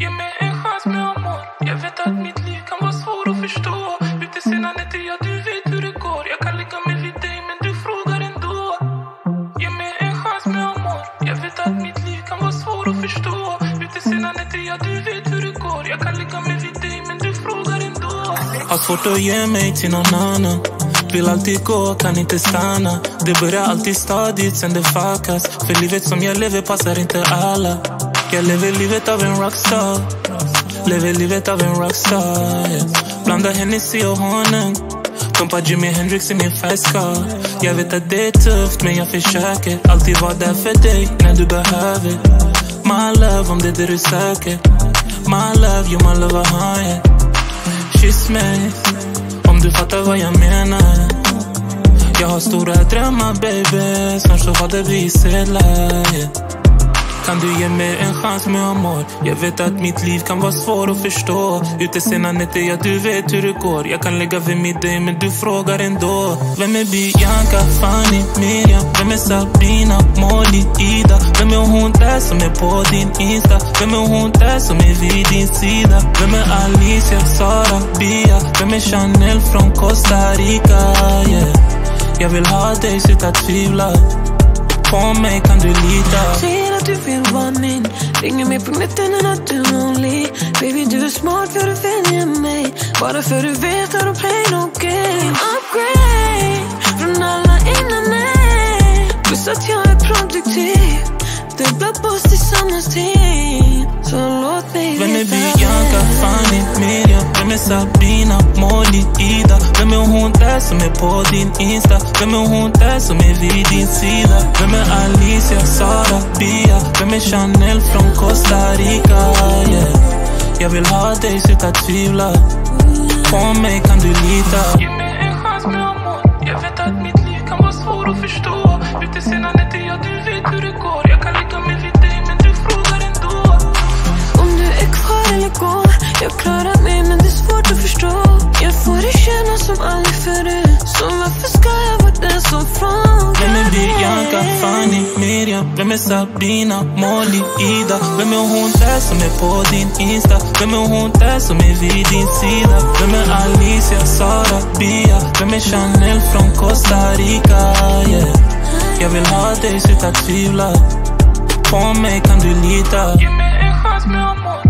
Ge mig en chans med amor. Jag vet att mitt liv kan vara svårt att förstå. Ute sena nätter, ja du vet hur det går. Jag kan ligga mig vid dig men du frågar ändå. Ge mig en chans med amor. Jag vet att mitt liv kan vara svårt att förstå. Ute sena nätter, ja du vet hur det går. Jag kan ligga mig vid dig men du frågar ändå. Har svårt att ge mig till någon annan. Vill alltid gå, kan inte stanna. Det börjar alltid stadigt, sen det fuckas. För livet som jag lever passar inte alla. Jag lever livet av en rockstar. Lever livet av en rockstar, yeah. Blanda Hennessy och honung. Pumpa Jimi Hendrix i min färgskar. Jag vet att det är tufft men jag försöker. Alltid vara där för dig när du behöver. My love, om det är det du söker. My love, you my love, aha, yeah. Kyss mig om du fattar vad jag menar. Jag har stora drömmar, baby. Snart så har det blivit sedlar, yeah. Kan du ge mig en chans med amor? Jag vet att mitt liv kan vara svårt att förstå. Ute sena nätter, ja du vet hur det går. Jag kan lägga vid med dig men du frågar ändå. Vem är Bianca, Fanny, Miriam? Vem är Sabina, Molly, Ida? Vem är hon där som är på din Insta? Vem är hon där som är vid din sida? Vem är Alicia, Sara, Bia? Vem är Chanel från Costa Rica, yeah. Jag vill ha dig, sluta tvivla. På mig kan du lita. Du vill vara min. Ringer mig på nätterna när du är only. Baby du är smart för du väljer mig. Bara för du vet att du play no game. Upgrade från alla innan mig. Plus att jag är produktiv. Dubbla boss tillsammans tid. Så låt mig veta. Vem är Bianca, Fanny, Miriam? Vem är Sabina, Molly, Ida? Vem är hon där som är på din Insta? Vem är hon där som är vid din sida? Vem är Alicia, Sara, Bia? Vem är Chanel från Costa Rica, yeah. Jag vill ha dig, sluta tvivla. På mig kan du lita. Ge mig en chans med amor. Jag vet att mitt liv kan vara svårt att förstå. Ute sena nätter, ja du vet hur det går. Jag kan ligga mig vid dig men du frågar ändå. Om du är kvar eller går. Jag klarar mig men det är svårt att förstå. Jag får det känna som aldrig förut. Så varför ska jag vara den som frågar? Vem är Bianca, Fanny, Miriam? Vem är Sabina, Molly, Ida? Vem är hon där som är på din Insta? Vem är hon där som är vid din sida? Vem är Alicia, Sara, Bia? Vem är Chanel från Costa Rica, yeah. Jag vill ha dig, sluta tvivla. På mig kan du lita. Ge mig en chans med amor.